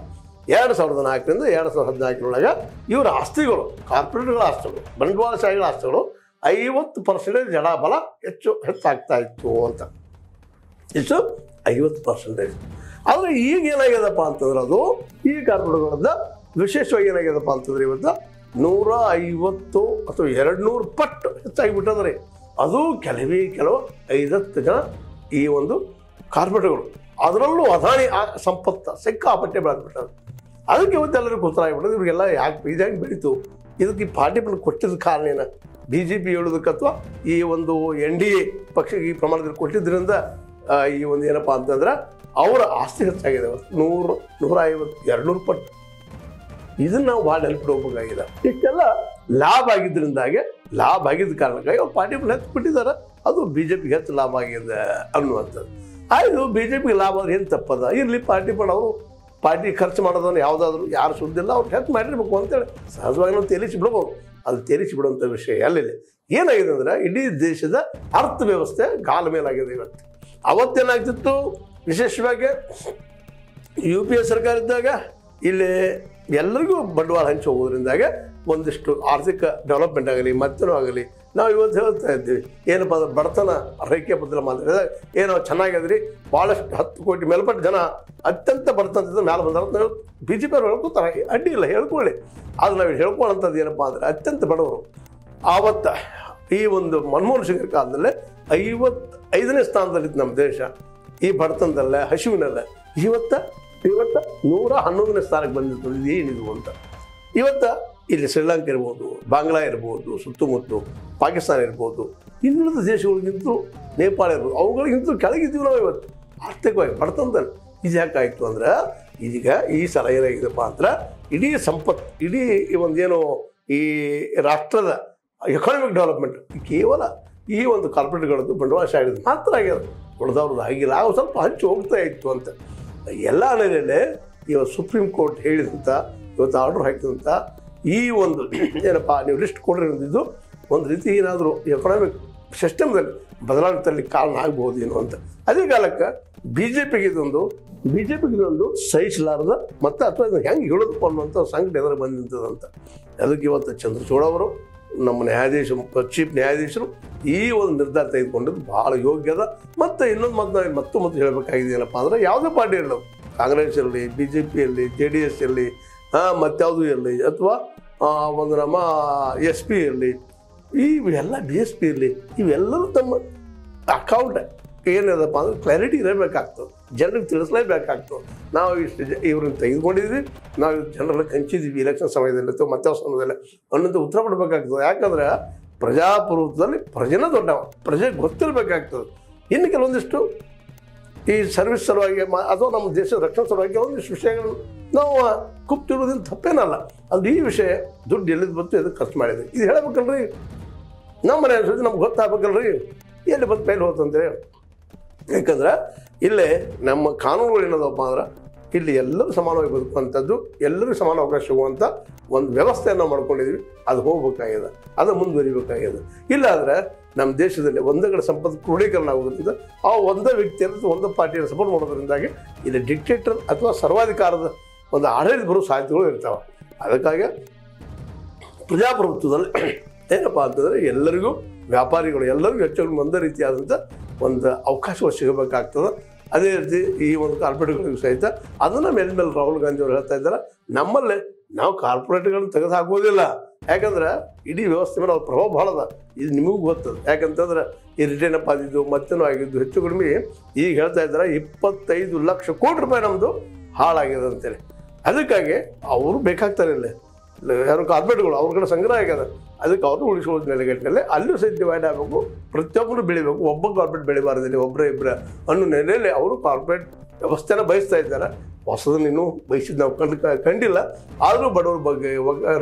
ಎರಡು ಸಾವಿರದ ನಾಲ್ಕರಿಂದ ಎರಡು ಸಾವಿರದ ಹದಿನಾಲ್ಕರೊಳಗೆ ಇವರ ಆಸ್ತಿಗಳು ಕಾರ್ಪೊರೇಟ್ಗಳ ಆಸ್ತಿಗಳು ಬಂಡವಾಳಶಾಹಿಗಳ ಆಸ್ತಿಗಳು ಐವತ್ತು ಪರ್ಸೆಂಟೇಜ್ ಜಡಬಲ ಹೆಚ್ಚು ಹೆಚ್ಚಾಗ್ತಾ ಇತ್ತು ಅಂತ ಹೆಚ್ಚು ಐವತ್ತು ಪರ್ಸೆಂಟೇಜ್ ಆದರೆ ಈಗ ಏನಾಗ್ಯದಪ್ಪ ಅಂತಂದ್ರೆ ಅದು ಈ ಕಾರ್ಪೊರೇಟ್ಗಳಿಂದ ವಿಶೇಷವಾಗಿ ಏನಾಗ್ಯದಪ್ಪ ಅಂತಂದ್ರೆ ಇವತ್ತು ನೂರ ಐವತ್ತು ಅಥವಾ ಎರಡು ನೂರು ಪಟ್ಟು ಹೆಚ್ಚಾಗಿಬಿಟ್ಟಂದ್ರೆ ಅದು ಕೆಲವೇ ಕೆಲವು ಐದತ್ತು ಜನ ಈ ಒಂದು ಕಾರ್ಪೊರೇಟ್ಗಳು ಅದರಲ್ಲೂ ಅದಾನಿ ಆ ಸಂಪತ್ತು ಸಿಕ್ಕಾಪಟ್ಟೆ ಬೆಳೆದ್ಬಿಟ್ಟಾರೆ. ಅದಕ್ಕೆ ಇವತ್ತೆಲ್ಲರೂ ಗೊತ್ತಾಗಿಬಿಟ್ಟರೆ ಇವರಿಗೆಲ್ಲ ಯಾಕೆ ಇದಾಗಿ ಬೆಳೀತು ಇದಕ್ಕೆ ಪಾರ್ಟಿಪಲ್ ಕೊಟ್ಟಿದ್ದ ಕಾರಣ ಏನು ಬಿ ಜೆ ಪಿ ಹೇಳೋದಕ್ಕೆ ಅಥವಾ ಈ ಒಂದು ಎನ್ ಡಿ ಎ ಪಕ್ಷ ಈ ಪ್ರಮಾಣದಲ್ಲಿ ಕೊಟ್ಟಿದ್ದರಿಂದ ಈ ಒಂದು ಏನಪ್ಪ ಅಂತಂದ್ರೆ ಅವರ ಆಸ್ತಿ ಹೆಚ್ಚಾಗಿದೆ ನೂರು ನೂರ ಐವತ್ತು ಎರಡು ನೂರು ಪಟ್ಟು. ಇದನ್ನು ನಾವು ಭಾಳ ನೆನಪಿಡೋಗ್ಬೇಕಾಗಿದೆ. ಇಷ್ಟೆಲ್ಲ ಲಾಭ ಆಗಿದ್ದರಿಂದಾಗೆ ಲಾಭ ಆಗಿದ್ದ ಕಾರಣಕ್ಕಾಗಿ ಅವ್ರು ಪಾರ್ಟಿಪಲ್ ಹೆಚ್ಚು ಬಿಟ್ಟಿದ್ದಾರೆ. ಅದು ಬಿ ಜೆ ಪಿಗೆ ಹೆಚ್ಚು ಲಾಭ ಆಗಿದೆ ಅನ್ನುವಂಥದ್ದು ಆಯಿತು. ಬಿ ಜೆ ಪಿಗೆ ಲಾಭ ಆದರೆ ಏನು ತಪ್ಪದ ಇರಲಿ, ಪಾರ್ಟಿಪಲ್ ಅವರು ಪಾರ್ಟಿ ಖರ್ಚು ಮಾಡೋದನ್ನು ಯಾವುದಾದ್ರೂ ಯಾರು ಸುದ್ದಿಲ್ಲ ಅವ್ರು ಹೆಚ್ಚು ಮಾಡಿರಬೇಕು ಅಂತೇಳಿ ಸಹಜವಾಗಿ ನಾವು ತೇಲಿಸಿ ಬಿಡ್ಬೋದು. ಅದು ತೇಲಿಸಿ ಬಿಡುವಂಥ ವಿಷಯ ಅಲ್ಲಿದೆ. ಏನಾಗಿದೆ ಅಂದರೆ ಇಡೀ ದೇಶದ ಅರ್ಥವ್ಯವಸ್ಥೆ ಗಾಲ ಮೇಲಾಗಿದೆ ಇವತ್ತು. ಅವತ್ತೇನಾಗ್ತಿತ್ತು ವಿಶೇಷವಾಗಿ ಯು ಪಿ ಎ ಸರ್ಕಾರ ಇದ್ದಾಗ ಇಲ್ಲಿ ಎಲ್ಲರಿಗೂ ಬಂಡವಾಳ ಹಂಚಿ ಹೋಗೋದ್ರಿಂದಾಗೆ ಒಂದಿಷ್ಟು ಆರ್ಥಿಕ ಡೆವಲಪ್ಮೆಂಟ್ ಆಗಲಿ ಮತ್ತೇನೂ ಆಗಲಿ ನಾವು ಇವತ್ತು ಹೇಳ್ತಾ ಇದ್ದೀವಿ. ಏನಪ್ಪ ಅಂದ್ರೆ ಬಡತನ ರೇಖೆ ಬದಲು ಮಾತಾಡಿದಾಗ ಏನೋ ಚೆನ್ನಾಗಿದ್ರಿ ಭಾಳಷ್ಟು ಹತ್ತು ಕೋಟಿ ಮೇಲ್ಪಟ್ಟು ಜನ ಅತ್ಯಂತ ಬಡತನದ ಮೇಲೆ ಬಂದ್ರೆ ಬಿ ಜೆ ಪಿ ಅವ್ರು ಹೇಳ್ಕೊತಾರೆ, ಅಡ್ಡಿ ಇಲ್ಲ ಹೇಳ್ಕೊಳ್ಳಿ. ಆದರೆ ನಾವು ಹೇಳ್ಕೊಳ್ಳೋಂಥದ್ದು ಏನಪ್ಪ ಅಂದರೆ ಅತ್ಯಂತ ಬಡವರು ಆವತ್ತು ಈ ಒಂದು ಮನಮೋಹನ್ ಸಿಂಗ್ ಕಾಲದಲ್ಲೇ ಐವತ್ತೈದನೇ ಸ್ಥಾನದಲ್ಲಿತ್ತು ನಮ್ಮ ದೇಶ ಈ ಬಡತನದಲ್ಲೇ ಹಸಿವಿನಲ್ಲೇ. ಇವತ್ತು ಇವತ್ತು ನೂರ ಹನ್ನೊಂದನೇ ಸ್ಥಾನಕ್ಕೆ ಬಂದಿತ್ತು. ಇದು ಏನಿದು ಅಂತ ಇವತ್ತು ಇಲ್ಲಿ ಶ್ರೀಲಂಕಾ ಇರ್ಬೋದು, ಬಾಂಗ್ಲಾ ಇರ್ಬೋದು, ಸುತ್ತಮುತ್ತ ಪಾಕಿಸ್ತಾನ ಇರ್ಬೋದು, ಇನ್ನುಳಿದ ದೇಶಗಳಿಗಿಂತೂ ನೇಪಾಳ ಇರ್ಬೋದು, ಅವುಗಳಿಗಿಂತೂ ಕೆಳಗಿದ್ದೀವಿ ನಾವು ಇವತ್ತು ಆರ್ಥಿಕವಾಗಿ ಬಡತನದಲ್ಲಿ. ಇದು ಯಾಕಾಯಿತು ಅಂದರೆ ಇದೀಗ ಈ ಸಲ ಏನಾಗಿದೆಪ್ಪ ಅಂದ್ರೆ ಇಡೀ ಸಂಪತ್ತು ಇಡೀ ಒಂದೇನೋ ಈ ರಾಷ್ಟ್ರದ ಎಕಾನಮಿಕ್ ಡೆವಲಪ್ಮೆಂಟ್ ಕೇವಲ ಈ ಒಂದು ಕಾರ್ಪೊರೇಟ್ಗಳದ್ದು ಬಂಡವಾಳಶಾಹಿಗಳದ್ದು ಮಾತ್ರ ಆಗ್ಯದ, ಉಳಿದವ್ರದ್ದು ಆಗಿಲ್ಲ. ಅವು ಸ್ವಲ್ಪ ಹಂಚು ಹೋಗ್ತಾ ಇತ್ತು ಅಂತ ಎಲ್ಲ ನೆಲೆಯಲ್ಲೇ ಇವತ್ತು ಸುಪ್ರೀಂ ಕೋರ್ಟ್ ಹೇಳಿದಂಥ ಇವತ್ತು ಆರ್ಡರ್ ಹಾಕಿದಂಥ ಈ ಒಂದು ಏನಪ್ಪ ನೀವು ಲಿಸ್ಟ್ ಕೊಡಿರೋದಿದ್ದು ಒಂದು ರೀತಿ ಏನಾದರೂ ಎಕನಾಮಿಕ್ ಸಿಸ್ಟಮ್ದಲ್ಲಿ ಬದಲಾವಣೆ ತರಲಿಕ್ಕೆ ಕಾರಣ ಆಗ್ಬೋದು ಏನು ಅಂತ. ಅದೇ ಕಾಲಕ್ಕೆ ಬಿ ಜೆ ಪಿಗೆ ಇದೊಂದು ಬಿ ಜೆ ಪಿಗೆ ಇದೊಂದು ಸಹಿಸಲಾರದ ಮತ್ತು ಅಥವಾ ಇದನ್ನು ಹೆಂಗೆ ಹೇಳೋದಪ್ಪ ಅನ್ನುವಂಥ ಸಂಘಟನೆ ಎದುರು ಬಂದು ನಿಂತದಂತ. ಅದಕ್ಕೆ ಇವತ್ತು ಚಂದ್ರಚೂಡ್ ಅವರು ನಮ್ಮ ನ್ಯಾಯಾಧೀಶ ಚೀಫ್ ನ್ಯಾಯಾಧೀಶರು ಈ ಒಂದು ನಿರ್ಧಾರ ತೆಗೆದುಕೊಂಡಿದ್ದು ಭಾಳ ಯೋಗ್ಯದ. ಮತ್ತು ಇನ್ನೊಂದು ಮತ್ತು ನಾವು ಮತ್ತೂ ಮತ್ತು ಹೇಳಬೇಕಾಗಿದೆ ಏನಪ್ಪ ಅಂದರೆ ಯಾವುದೇ ಪಾರ್ಟಿ ಇರಲಿ, ಕಾಂಗ್ರೆಸ್ ಇರಲಿ, ಬಿ ಜೆ ಪಿ ಇರಲಿ, ಜೆ ಡಿ ಎಸ್ ಇರಲಿ, ಹಾಂ ಮತ್ತಾವುದೂ ಇರಲಿ, ಅಥವಾ ಒಂದು ನಮ್ಮ ಎಸ್ ಪಿ ಇರಲಿ, ಇವೆಲ್ಲ ಬಿ ಎಸ್ ಪಿ ಇರಲಿ, ಇವೆಲ್ಲರೂ ತಮ್ಮ ಅಕೌಂಟ್ ಏನಿದೆಪ್ಪ ಅಂದ್ರೆ ಕ್ಲಾರಿಟಿ ಇರಬೇಕಾಗ್ತದೆ, ಜನರಿಗೆ ತಿಳಿಸ್ಲೇಬೇಕಾಗ್ತದೆ. ನಾವು ಇಷ್ಟು ಇವ್ರನ್ನ ತೆಗೆದುಕೊಂಡಿದ್ವಿ, ನಾವು ಜನರಲ್ಲಿ ಹಂಚಿದ್ದೀವಿ ಎಲೆಕ್ಷನ್ ಸಮಯದಲ್ಲಿ ಅಥವಾ ಮತ್ತೆ ಸಮಯದಲ್ಲಿ ಅನ್ನೋದು ಉತ್ತರ ಕೊಡಬೇಕಾಗ್ತದೆ. ಯಾಕಂದ್ರೆ ಪ್ರಜಾಪ್ರಭುತ್ವದಲ್ಲಿ ಪ್ರಜೆನೇ ದೊಡ್ಡವ, ಪ್ರಜೆಗೆ ಗೊತ್ತಿರಬೇಕಾಗ್ತದೆ. ಇನ್ನು ಕೆಲವೊಂದಿಷ್ಟು ಈ ಸರ್ವಿಸ್ ಸಲುವಾಗಿ ಅಥವಾ ನಮ್ಮ ದೇಶದ ರಕ್ಷಣಾ ಸಲುವಾಗಿ ಒಂದಿಷ್ಟು ವಿಷಯಗಳನ್ನು ನಾವು ಕುಪ್ತಿರೋದ್ರಿಂದ ತಪ್ಪೇನಲ್ಲ. ಅದು ಈ ವಿಷಯ ದುಡ್ಡು ಎಲ್ಲಿದ್ದು ಬಂತು ಎದು ಖರ್ಚು ಮಾಡಿದೆ ಇದು ಹೇಳಬೇಕಲ್ರಿ, ನಮ್ಮ ಮನೆ ಅನ್ಸೋದು ನಮ್ಗೆ ಗೊತ್ತಾಗಬೇಕಲ್ರಿ, ಎಲ್ಲಿ ಬಂದು ಮೇಲೆ ಹೋತಂತೇಳಿ. ಯಾಕಂದ್ರೆ ಇಲ್ಲೇ ನಮ್ಮ ಕಾನೂನುಗಳು ಏನದಪ್ಪ ಅಂದ್ರೆ ಇಲ್ಲಿ ಎಲ್ಲರೂ ಸಮಾನವಾಗಿ ಬದುಕುವಂಥದ್ದು, ಎಲ್ಲರಿಗೂ ಸಮಾನ ಅವಕಾಶ ಸಿಗುವಂಥ ಒಂದು ವ್ಯವಸ್ಥೆಯನ್ನು ಮಾಡ್ಕೊಂಡಿದ್ವಿ. ಅದು ಹೋಗ್ಬೇಕಾಗಿದೆ, ಅದು ಮುಂದುವರಿಬೇಕಾಗಿದೆ. ಇಲ್ಲಾಂದರೆ ನಮ್ಮ ದೇಶದಲ್ಲಿ ಒಂದೇ ಕಡೆ ಸಂಪತ್ತು ಕ್ರೋಢೀಕರಣ ಆಗೋದ್ರಿಂದ ಆ ಒಂದೇ ವ್ಯಕ್ತಿಯನ್ನು ಒಂದು ಪಾರ್ಟಿಯನ್ನು ಸಪೋರ್ಟ್ ಮಾಡೋದ್ರಿಂದಾಗಿ ಇಲ್ಲಿ ಡಿಕ್ಟೇಟರ್ ಅಥವಾ ಸರ್ವಾಧಿಕಾರದ ಒಂದು ಆಡಳಿತ ಬರೋ ಸಾಧ್ಯತೆಗಳು ಇರ್ತಾವೆ. ಅದಕ್ಕಾಗಿ ಪ್ರಜಾಪ್ರಭುತ್ವದಲ್ಲಿ ಏನಪ್ಪ ಅಂತಂದರೆ ಎಲ್ಲರಿಗೂ ವ್ಯಾಪಾರಿಗಳು ಎಲ್ಲರಿಗೂ ಹೆಚ್ಚು ಒಂದೇ ರೀತಿಯಾದಂಥ ಒಂದು ಅವಕಾಶಗಳು ಸಿಗಬೇಕಾಗ್ತದೆ. ಅದೇ ರೀತಿ ಈ ಒಂದು ಕಾರ್ಪೊರೇಟ್ಗಳಿಗೂ ಸಹಿತ ಅದನ್ನು ಮೇಲೆ ಮೇಲೆ ರಾಹುಲ್ ಗಾಂಧಿ ಅವರು ಹೇಳ್ತಾ ಇದ್ದಾರೆ, ನಮ್ಮಲ್ಲಿ ನಾವು ಕಾರ್ಪೊರೇಟ್ಗಳನ್ನು ತೆಗೆದು ಹಾಕೋದಿಲ್ಲ. ಯಾಕಂದ್ರೆ ಇಡೀ ವ್ಯವಸ್ಥೆ ಮೇಲೆ ಅವ್ರ ಪ್ರಭಾವ ಭಾಳ ಅದ, ಇದು ನಿಮಗೂ ಗೊತ್ತದೆ. ಯಾಕಂತಂದ್ರೆ ಈ ರಿಟೇನ್ ಅಪ್ ಆಗಿದ್ದು ಮತ್ತೇನೋ ಆಗಿದ್ದು ಹೆಚ್ಚು ಕಡಿಮೆ ಈಗ ಹೇಳ್ತಾ ಇದ್ದಾರೆ ಇಪ್ಪತ್ತೈದು ಲಕ್ಷ ಕೋಟಿ ರೂಪಾಯಿ ನಮ್ಮದು ಹಾಳಾಗಿದೆ ಅಂತೇಳಿ. ಅದಕ್ಕಾಗಿ ಅವರು ಬೇಕಾಗ್ತಾರೆ ಇಲ್ಲಿ ಯಾರು ಕಾರ್ಪೊರೇಟ್ಗಳು ಅವ್ರ ಕಡೆ ಸಂಗ್ರಹ ಆಗ್ಯದ, ಅದಕ್ಕೆ ಅವರು ಉಳಿಸೋದು ನೆಲೆಗಟ್ಟಿನಲ್ಲಿ ಅಲ್ಲೂ ಸಹಿತ ಡಿವೈಡ್ ಆಗಬೇಕು, ಪ್ರತಿಯೊಬ್ಬರು ಬೆಳಿಬೇಕು, ಒಬ್ಬ ಕಾರ್ಪೊರೇಟ್ ಬೆಳಿಬಾರ್ದಿಲ್ಲ ಒಬ್ಬರೇ ಇಬ್ಬರ ಅನ್ನೋ ನೆಲೆಯಲ್ಲಿ ಅವರು ಕಾರ್ಪೊರೇಟ್ ವ್ಯವಸ್ಥೆನ ಬಯಸ್ತಾ ಇದ್ದಾರೆ. ಹೊಸದನ್ನು ಇನ್ನೂ ಬಯಸಿದ್ದು ನಾವು ಕಂಡು ಕಂಡಿಲ್ಲ. ಆದರೂ ಬಡವರ ಬಗ್ಗೆ,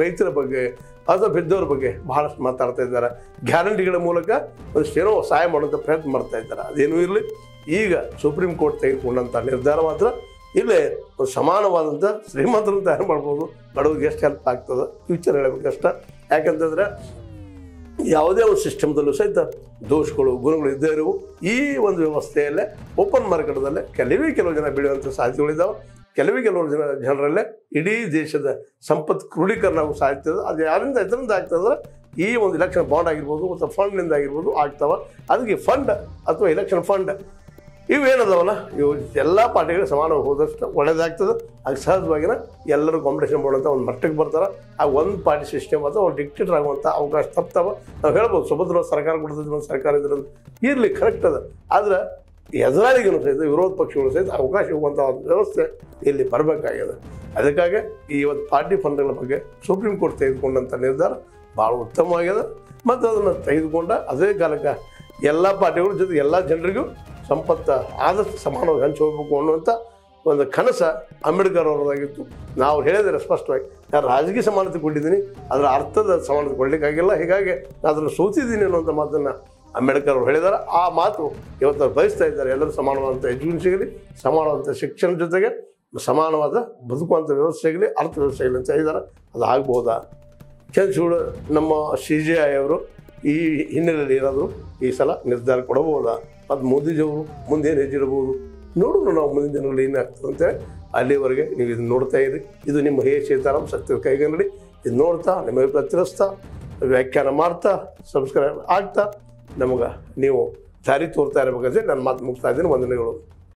ರೈತರ ಬಗ್ಗೆ, ಅಥವಾ ಬಿದ್ದವ್ರ ಬಗ್ಗೆ ಬಹಳಷ್ಟು ಮಾತಾಡ್ತಾ ಇದ್ದಾರೆ. ಗ್ಯಾರಂಟಿಗಳ ಮೂಲಕ ಒಂದಿಷ್ಟು ಏನೋ ಸಹಾಯ ಮಾಡೋಂಥ ಪ್ರಯತ್ನ ಮಾಡ್ತಾ ಇದ್ದಾರೆ. ಅದೇನೂ ಇರಲಿ, ಈಗ ಸುಪ್ರೀಂ ಕೋರ್ಟ್ ತೆಗೆದುಕೊಂಡಂಥ ನಿರ್ಧಾರ ಮಾತ್ರ ಇಲ್ಲೇ ಒಂದು ಸಮಾನವಾದಂಥ ಶ್ರೀಮಂತರನ್ನು ತಯಾರು ಮಾಡ್ಬೋದು. ಬಡವ್ರಿಗೆ ಎಷ್ಟು ಹೆಲ್ಪ್ ಆಗ್ತದೆ ಫ್ಯೂಚರ್ ಹೇಳಬೇಕಷ್ಟ. ಯಾಕಂತಂದರೆ ಯಾವುದೇ ಒಂದು ಸಿಸ್ಟಮ್ದಲ್ಲೂ ಸಹಿತ ದೋಷಗಳು, ಗುಣಗಳು ಇದ್ದೇ ಇರುವು. ಈ ಒಂದು ವ್ಯವಸ್ಥೆಯಲ್ಲೇ ಓಪನ್ ಮಾರ್ಕೆಟ್ದಲ್ಲೇ ಕೆಲವೇ ಕೆಲವು ಜನ ಬೆಳೆಯುವಂಥ ಸಾಧ್ಯತೆಗಳಿದ್ದಾವೆ. ಕೆಲವೇ ಕೆಲವು ಜನ ಜನರಲ್ಲೇ ಇಡೀ ದೇಶದ ಸಂಪತ್ತು ಕ್ರೋಢೀಕರಣ ಸಾಧ್ಯ. ಅದು ಯಾರಿಂದ ಇದರಿಂದ ಆಗ್ತದಂದ್ರೆ ಈ ಒಂದು ಎಲೆಕ್ಷನ್ ಬಾಂಡ್ ಆಗಿರ್ಬೋದು ಮತ್ತು ಫಂಡ್ನಿಂದ ಆಗಿರ್ಬೋದು ಆಗ್ತಾವೆ. ಅದಕ್ಕೆ ಫಂಡ್ ಅಥವಾ ಎಲೆಕ್ಷನ್ ಫಂಡ್ ಇವೇನದವಲ್ಲ, ಇವು ಎಲ್ಲ ಪಾರ್ಟಿಗಳಿಗೆ ಸಮಾನವಾಗಿ ಹೋದಷ್ಟು ಒಳ್ಳೆಯದಾಗ್ತದೆ. ಆಗ ಸಹಜವಾಗಿನ ಎಲ್ಲರೂ ಕಾಂಪಿಟೇಷನ್ ಮಾಡುವಂಥ ಒಂದು ಮಟ್ಟಕ್ಕೆ ಬರ್ತಾರೆ. ಆ ಒಂದು ಪಾರ್ಟಿ ಸಿಸ್ಟಮ್ ಅಥವಾ ಒಂದು ಡಿಕ್ಟೇಟರ್ ಆಗುವಂಥ ಅವಕಾಶ ತಪ್ತಾವೆ. ನಾವು ಹೇಳ್ಬೋದು ಸುಭದ್ರ ಸರ್ಕಾರ ಕೊಡ್ತದೆ, ಒಂದು ಸರ್ಕಾರ ಇದ್ರೆ ಇರಲಿ, ಕರೆಕ್ಟ್ ಅದ. ಆದರೆ ಎದುರಾಳಿಗಳು ಸಹಿತ, ವಿರೋಧ ಪಕ್ಷಗಳು ಸಹಿತ ಅವಕಾಶ ಹೋಗುವಂಥ ಒಂದು ವ್ಯವಸ್ಥೆ ಇಲ್ಲಿ ಬರಬೇಕಾಗಿದೆ. ಅದಕ್ಕಾಗಿ ಈ ಒಂದು ಪಾರ್ಟಿ ಫಂಡ್ಗಳ ಬಗ್ಗೆ ಸುಪ್ರೀಂ ಕೋರ್ಟ್ ತೆಗೆದುಕೊಂಡಂಥ ನಿರ್ಧಾರ ಭಾಳ ಉತ್ತಮವಾಗಿದೆ. ಮತ್ತು ಅದನ್ನು ತೆಗೆದುಕೊಂಡ ಅದೇ ಕಾಲಕ್ಕೆ ಎಲ್ಲ ಪಾರ್ಟಿಗಳ ಜೊತೆ ಎಲ್ಲ ಜನರಿಗೂ ಸಂಪತ್ತು ಆದಷ್ಟು ಸಮಾನವಾಗಿ ಹಂಚಿ ಹೋಗಬೇಕು ಅನ್ನುವಂಥ ಒಂದು ಕನಸು ಅಂಬೇಡ್ಕರ್ ಅವರದಾಗಿತ್ತು. ನಾವು ಹೇಳಿದರೆ ಸ್ಪಷ್ಟವಾಗಿ ನಾನು ರಾಜಕೀಯ ಸಮಾನತೆ ಕೊಟ್ಟಿದ್ದೀನಿ, ಅದರ ಅರ್ಥದ ಸಮಾನತೆ ಕೊಡಲಿಕ್ಕಾಗಿಲ್ಲ, ಹೀಗಾಗಿ ನಾನು ಅದನ್ನು ಸೋತಿದ್ದೀನಿ ಅನ್ನುವಂಥ ಮಾತನ್ನು ಅಂಬೇಡ್ಕರ್ ಅವರು ಹೇಳಿದ್ದಾರೆ. ಆ ಮಾತು ಇವತ್ತು ಬಯಸ್ತಾ ಇದ್ದಾರೆ. ಎಲ್ಲರೂ ಸಮಾನವಾದಂಥ ಎಜುಕೇಷನ್ ಸಿಗಲಿ, ಸಮಾನವಾದಂಥ ಶಿಕ್ಷಣ, ಜೊತೆಗೆ ಸಮಾನವಾದ ಬದುಕುವಂಥ ವ್ಯವಸ್ಥೆ ಆಗಲಿ, ಅರ್ಥ ವ್ಯವಸ್ಥೆ ಆಗಲಿ ಅಂತ ಹೇಳಿದ್ದಾರೆ. ಅದು ಆಗ್ಬೋದಾ? ಚಂದ್ರಚೂಡ್ ನಮ್ಮ ಸಿ ಜೆ ಐ ಅವರು ಈ ಹಿನ್ನೆಲೆಯಲ್ಲಿ ಏನಾದರೂ ಈ ಸಲ ನಿರ್ಧಾರ ಕೊಡಬಹುದಾ? ಅದು ಮೋದಿಜಿಯವರು ಮುಂದೇನು ಹೆಜ್ಜಿಡಬಹುದು ನೋಡೋಣ. ನಾವು ಮುಂದಿನ ದಿನಗಳಲ್ಲಿ ಏನಾಗ್ತದೆ ಅಂತೇಳಿ ಅಲ್ಲಿವರೆಗೆ ನೀವು ಇದನ್ನು ನೋಡ್ತಾ ಇರಿ. ಇದು ನಿಮ್ಮ ಹೇ ಚೇತಾರಾಮ್ ಸತ್ಯದ ಕೈಗನ್ನಡಿ. ಇದು ನೋಡ್ತಾ, ನಿಮಗೆ ಪ್ರತಿರಿಸ್ತಾ, ವ್ಯಾಖ್ಯಾನ ಮಾಡ್ತಾ, ಸಬ್ಸ್ಕ್ರೈಬ್ ಆಗ್ತಾ ನಮಗೆ ನೀವು ದಾರಿ ತೋರ್ತಾ ಇರಬೇಕಂತೇಳಿ ನನ್ನ ಮಾತು ಮುಗಿಸ್ತಾ ಇದ್ದೀನಿ. ವಂದನೆಗಳು.